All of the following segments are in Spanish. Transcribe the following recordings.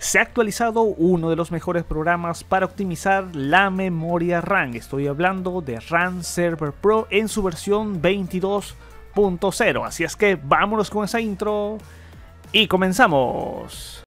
se ha actualizado uno de los mejores programas para optimizar la memoria RAM. Estoy hablando de RAM Server Pro en su versión 22.0. Así es que vámonos con esa intro y comenzamos.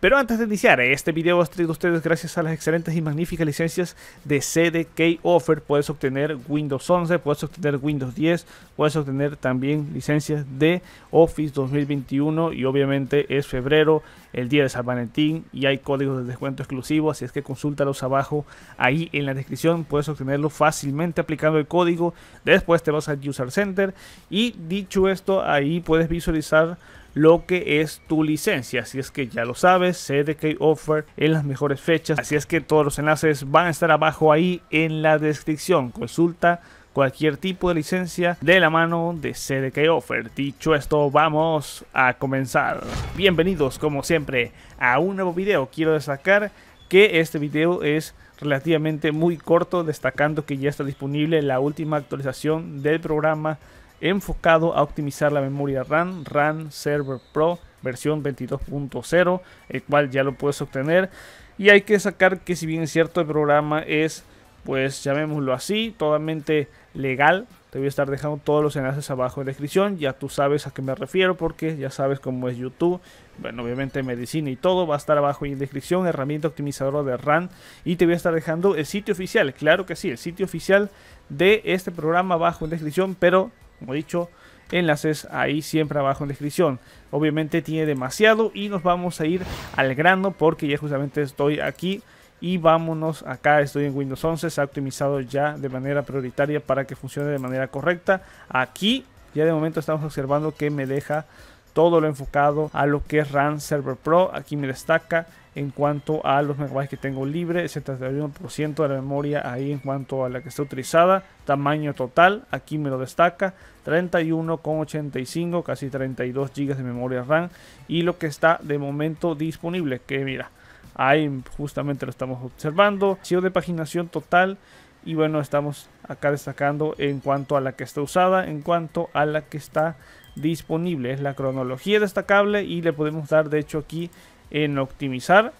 Pero antes de iniciar, este video es traído a ustedes gracias a las excelentes y magníficas licencias de CDK Offer. Puedes obtener Windows 11, puedes obtener Windows 10, puedes obtener también licencias de Office 2021 y obviamente es febrero, el día de San Valentín, y hay códigos de descuento exclusivo, así es que consúltalos abajo, ahí en la descripción, puedes obtenerlo fácilmente aplicando el código. Después te vas al User Center y dicho esto, ahí puedes visualizar lo que es tu licencia. Así es que ya lo sabes, CDK Offer en las mejores fechas, así es que todos los enlaces van a estar abajo ahí en la descripción. Consulta cualquier tipo de licencia de la mano de CDK Offer. Dicho esto, vamos a comenzar. Bienvenidos como siempre a un nuevo video. Quiero destacar que este video es relativamente muy corto, destacando que ya está disponible la última actualización del programa enfocado a optimizar la memoria RAM, RAM Server Pro versión 22.0, el cual ya lo puedes obtener. Y hay que destacar que si bien es cierto el programa es, pues llamémoslo así, totalmente legal. Te voy a estar dejando todos los enlaces abajo en la descripción, ya tú sabes a qué me refiero porque ya sabes cómo es YouTube. Bueno, obviamente medicina y todo va a estar abajo en la descripción, herramienta optimizadora de RAM. Y te voy a estar dejando el sitio oficial, claro que sí, el sitio oficial de este programa abajo en la descripción, pero como he dicho, enlaces ahí siempre abajo en la descripción. Obviamente tiene demasiado y nos vamos a ir al grano porque ya justamente estoy aquí. Y vámonos acá, estoy en Windows 11, se ha optimizado ya de manera prioritaria para que funcione de manera correcta. Aquí ya de momento estamos observando que me deja todo lo enfocado a lo que es RAM Server Pro. Aquí me destaca en cuanto a los megabytes que tengo libre, el 71% de la memoria ahí en cuanto a la que está utilizada. Tamaño total, aquí me lo destaca, 31,85, casi 32 GB de memoria RAM. Y lo que está de momento disponible, que mira, ahí justamente lo estamos observando. Archivo de paginación total. Y bueno, estamos acá destacando en cuanto a la que está usada, en cuanto a la que está disponible. Es la cronología destacable y le podemos dar, de hecho, aquí en optimizar.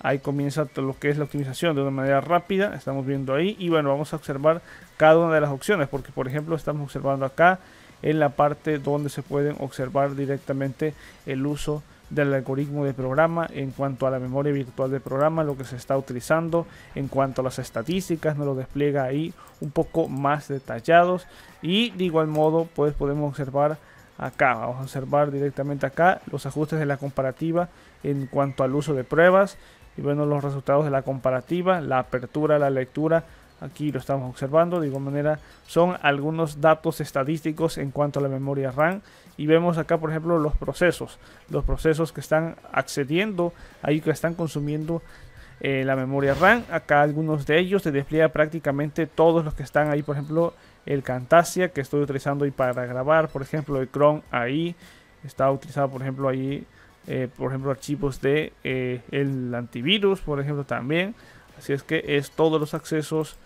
Ahí comienza todo lo que es la optimización de una manera rápida. Estamos viendo ahí. Y bueno, vamos a observar cada una de las opciones. Porque, por ejemplo, estamos observando acá en la parte donde se pueden observar directamente el uso del algoritmo de programa, en cuanto a la memoria virtual del programa, lo que se está utilizando, en cuanto a las estadísticas, nos lo despliega ahí un poco más detallados. Y de igual modo, pues podemos observar acá, vamos a observar directamente acá los ajustes de la comparativa en cuanto al uso de pruebas. Y bueno, los resultados de la comparativa, la apertura, la lectura, aquí lo estamos observando. De igual manera, son algunos datos estadísticos en cuanto a la memoria RAM. Y vemos acá, por ejemplo, los procesos que están accediendo, ahí que están consumiendo la memoria RAM. Acá algunos de ellos te despliega prácticamente todos los que están ahí, por ejemplo, el Camtasia que estoy utilizando ahí para grabar, por ejemplo, el Chrome ahí, está utilizado, por ejemplo, ahí, por ejemplo, archivos de el antivirus, por ejemplo, también. Así es que es todos los accesos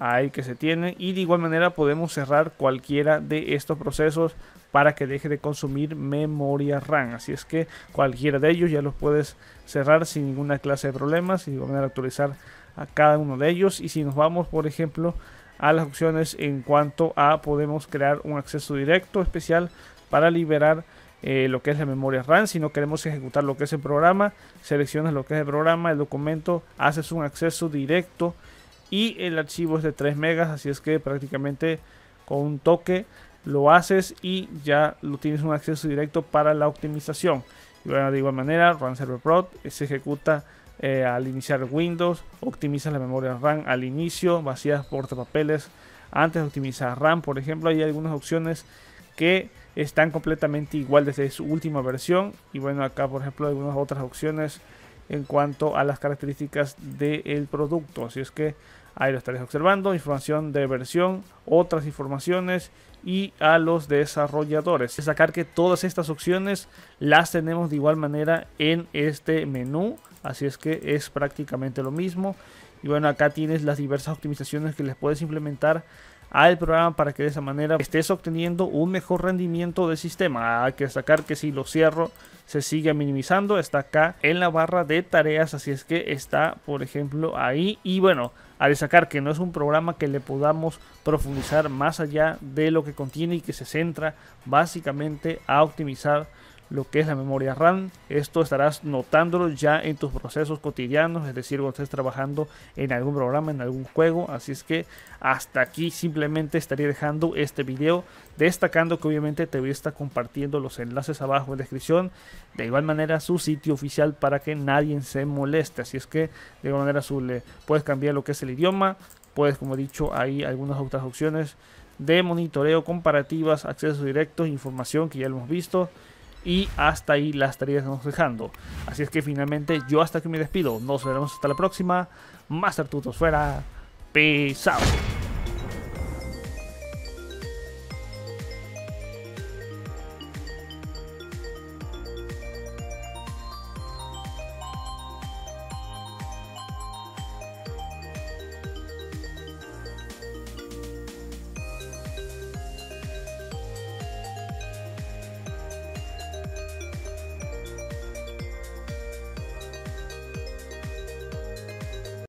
ahí que se tienen. Y de igual manera podemos cerrar cualquiera de estos procesos para que deje de consumir memoria RAM. Así es que cualquiera de ellos ya los puedes cerrar sin ninguna clase de problemas. Y de igual manera actualizar a cada uno de ellos. Y si nos vamos, por ejemplo, a las opciones en cuanto a podemos crear un acceso directo especial para liberar lo que es la memoria RAM. Si no queremos ejecutar lo que es el programa, seleccionas lo que es el programa, el documento, haces un acceso directo. Y el archivo es de 3 megas, así es que prácticamente con un toque lo haces y ya lo tienes un acceso directo para la optimización. Y bueno, de igual manera, RAM Server Pro se ejecuta al iniciar Windows, optimiza la memoria RAM al inicio, vacías portapapeles antes de optimizar RAM. Por ejemplo, hay algunas opciones que están completamente igual desde su última versión. Y bueno, acá por ejemplo algunas otras opciones en cuanto a las características del producto. Así es que ahí lo estaréis observando. Información de versión, otras informaciones y a los desarrolladores. Destacar que todas estas opciones las tenemos de igual manera en este menú. Así es que es prácticamente lo mismo. Y bueno, acá tienes las diversas optimizaciones que les puedes implementar al programa para que de esa manera estés obteniendo un mejor rendimiento del sistema. Hay que destacar que si lo cierro se sigue minimizando, está acá en la barra de tareas, así es que está por ejemplo ahí. Y bueno, al destacar que no es un programa que le podamos profundizar más allá de lo que contiene y que se centra básicamente a optimizar lo que es la memoria RAM. Esto estarás notándolo ya en tus procesos cotidianos, es decir, cuando estés trabajando en algún programa, en algún juego. Así es que hasta aquí simplemente estaría dejando este video, destacando que obviamente te voy a estar compartiendo los enlaces abajo en la descripción, de igual manera su sitio oficial para que nadie se moleste. Así es que de igual manera le puedes cambiar lo que es el idioma, puedes, como he dicho, hay algunas otras opciones de monitoreo, comparativas, acceso directo, información que ya lo hemos visto. Y hasta ahí las tareas que nos dejando. Así es que finalmente yo hasta aquí me despido. Nos veremos hasta la próxima. Master Tutos fuera. Peace out.